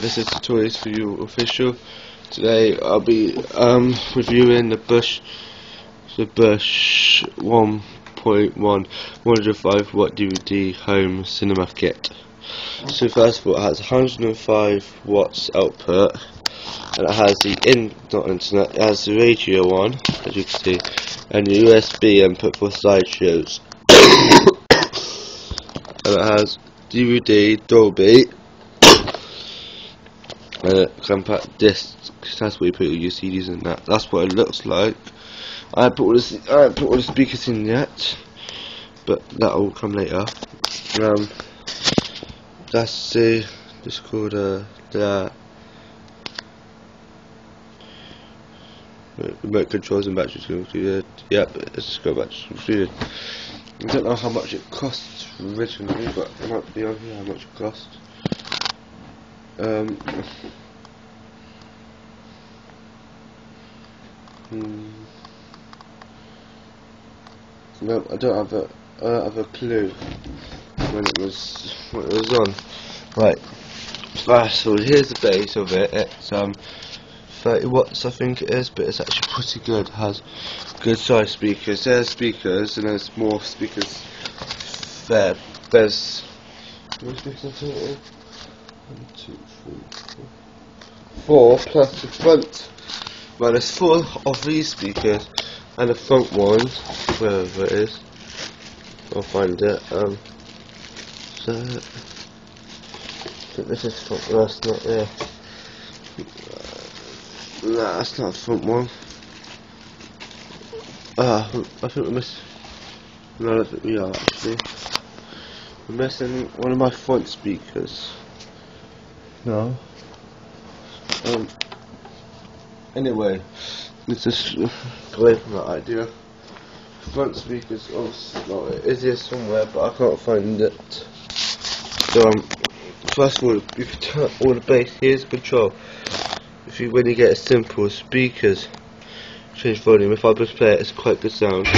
This is Tutorial4uOFFICIal. Today I'll be reviewing the Bush 1.1 105 Watt DVD Home Cinema Kit. So first of all, it has 105 watts output, and it has it has the radio on, as you can see, and the USB input for slideshows, and it has DVD Dolby. Compact discs, that's what you put your CDs in. That's what it looks like. I haven't put all the speakers in yet, but that will come later. That's the Discord. The remote controls and batteries included. Yep, it's got batteries included. I don't know how much it costs originally, but it might be on here how much it costs. No, I don't have a clue when it was on. Right, so here's the base of it. It's 30 watts, I think it is, but it's actually pretty good. It has good size speakers. There's speakers, and there's more speakers there. There's more speakers here. 1, 2, 3, 4 plus the front. Well, there's 4 of these speakers, and the front one, wherever it is, I'll find it. So this is front. That's not there. Nah, that's not the front one. I think we missed. No, I don't think we are actually. We're missing one of my front speakers. No. Anyway, let's just go away from that idea. Front speakers, oh, it is here somewhere, but I can't find it. So first of all, you can turn all the bass. Here's the control. When you get a simple speakers, change volume. If I just play it, it's quite good sound.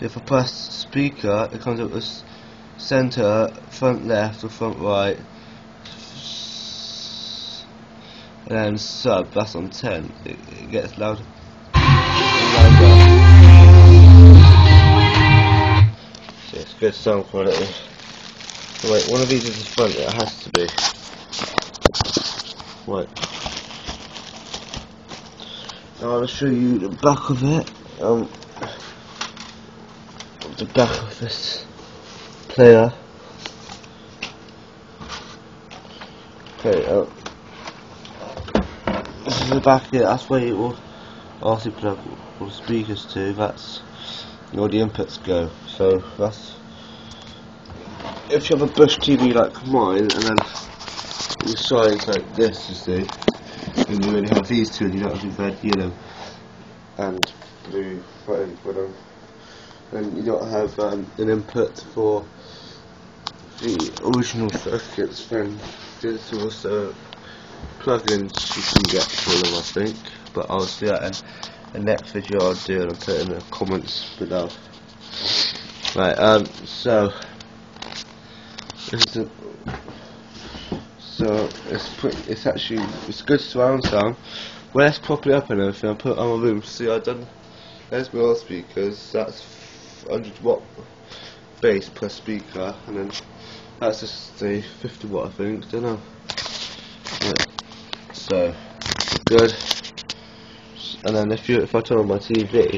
If I press speaker, it comes up with center, front left, or front right, and then sub. That's on 10. It gets louder. So it's good sound quality. So wait, one of these is the front. It has to be. Wait. Now I'll show you the back of it. The back of this player. Okay, this is the back here. That's where you will also plug all the speakers to. That's where the inputs go. So that's if you have a Bush TV like mine, and then your sides like this, you see, and you only have these two, and you don't have red, yellow, and blue buttons with them. And you don't have an input for the original circuits from digital, so plugins you can get for them, I think. But I'll see that in the next video I'll do, and I'll put it in the comments below. Right, so it's good surround sound. Well, it's properly up and everything. I put it on my room. See, I've done. There's my old speakers. That's 100 watt bass per speaker, and then that's just the 50 watt, I think. Don't know. Right. So good. And then if I turn on my TV,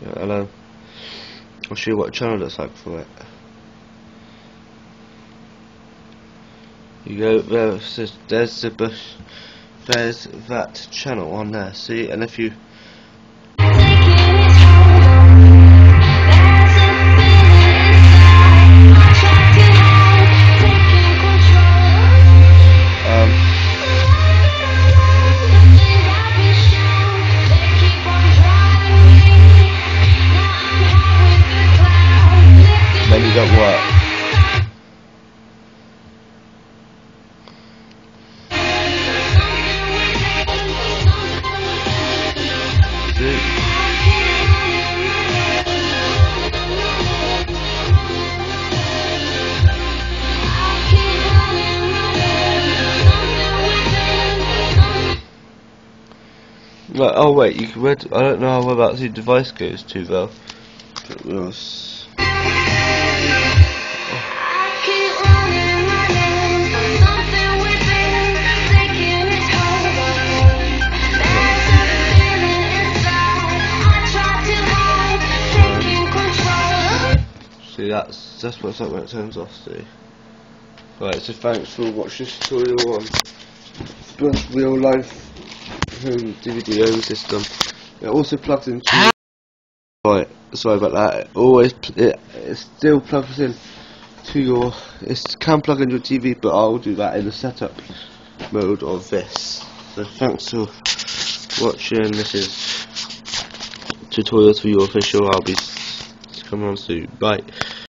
yeah, and then I'll show you what channel looks like for it. You go there. It says, there's the Bush. There's that channel on there, see, and if you maybe at work. Right, oh wait, you can rent. I don't know where that device goes to though. See, that's what's up when it turns off. See. Right, so thanks for watching this tutorial on Bush real life home DVD home system. It also plugs into. Right, sorry about that. It always it still plugs in to your. It can plug in your TV, but I'll do that in the setup mode of this. So thanks for watching. This is Tutorial4uOFFICIAL. I'll be coming on soon. Bye.